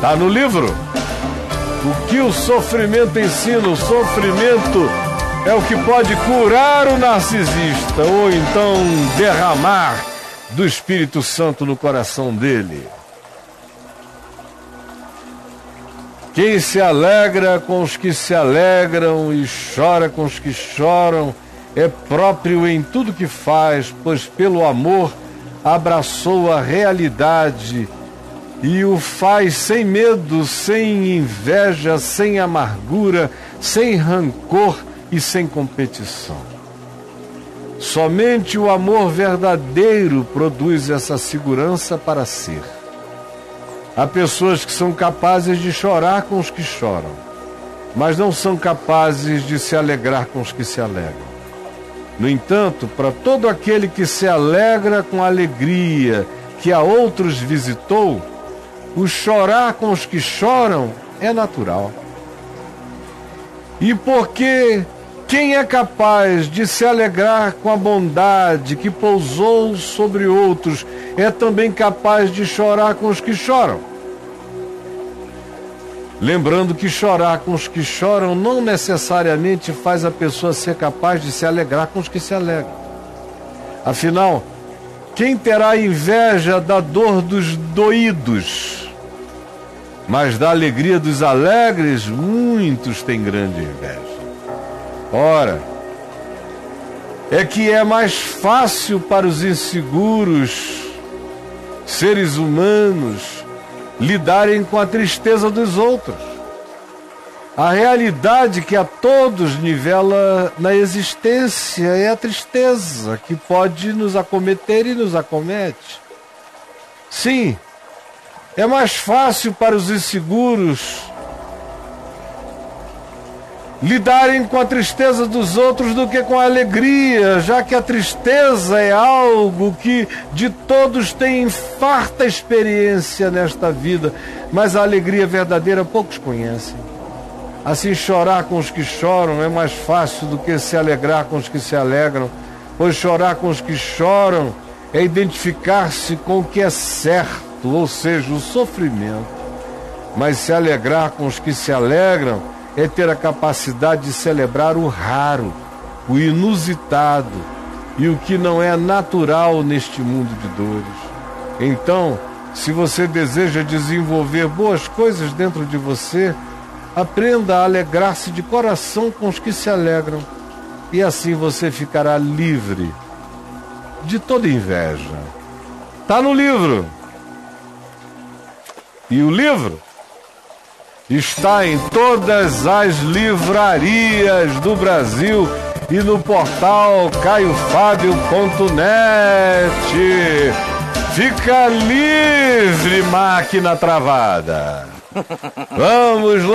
Tá no livro. O que o sofrimento ensina? O sofrimento é o que pode curar o narcisista, ou então derramar do Espírito Santo no coração dele. Quem se alegra com os que se alegram e chora com os que choram é próprio em tudo que faz, pois pelo amor abraçou a realidade e o faz sem medo, sem inveja, sem amargura, sem rancor e sem competição. Somente o amor verdadeiro produz essa segurança para ser. Há pessoas que são capazes de chorar com os que choram, mas não são capazes de se alegrar com os que se alegram. No entanto, para todo aquele que se alegra com a alegria que a outros visitou, o chorar com os que choram é natural. E porque quem é capaz de se alegrar com a bondade que pousou sobre outros é também capaz de chorar com os que choram. Lembrando que chorar com os que choram não necessariamente faz a pessoa ser capaz de se alegrar com os que se alegram. Afinal, quem terá inveja da dor dos doídos? Mas da alegria dos alegres, muitos têm grande inveja. Ora, é que é mais fácil para os inseguros, seres humanos, lidarem com a tristeza dos outros. A realidade que a todos nivela na existência é a tristeza que pode nos acometer e nos acomete. Sim. É mais fácil para os inseguros lidarem com a tristeza dos outros do que com a alegria, já que a tristeza é algo que de todos tem farta experiência nesta vida, mas a alegria verdadeira poucos conhecem. Assim, chorar com os que choram é mais fácil do que se alegrar com os que se alegram, pois chorar com os que choram é identificar-se com o que é certo, ou seja, o sofrimento. Mas se alegrar com os que se alegram é ter a capacidade de celebrar o raro, o inusitado e o que não é natural neste mundo de dores. Então, se você deseja desenvolver boas coisas dentro de você, aprenda a alegrar-se de coração com os que se alegram, e assim você ficará livre de toda inveja. Tá no livro. E o livro está em todas as livrarias do Brasil e no portal caiofábio.net. Fica livre, máquina travada. Vamos lá.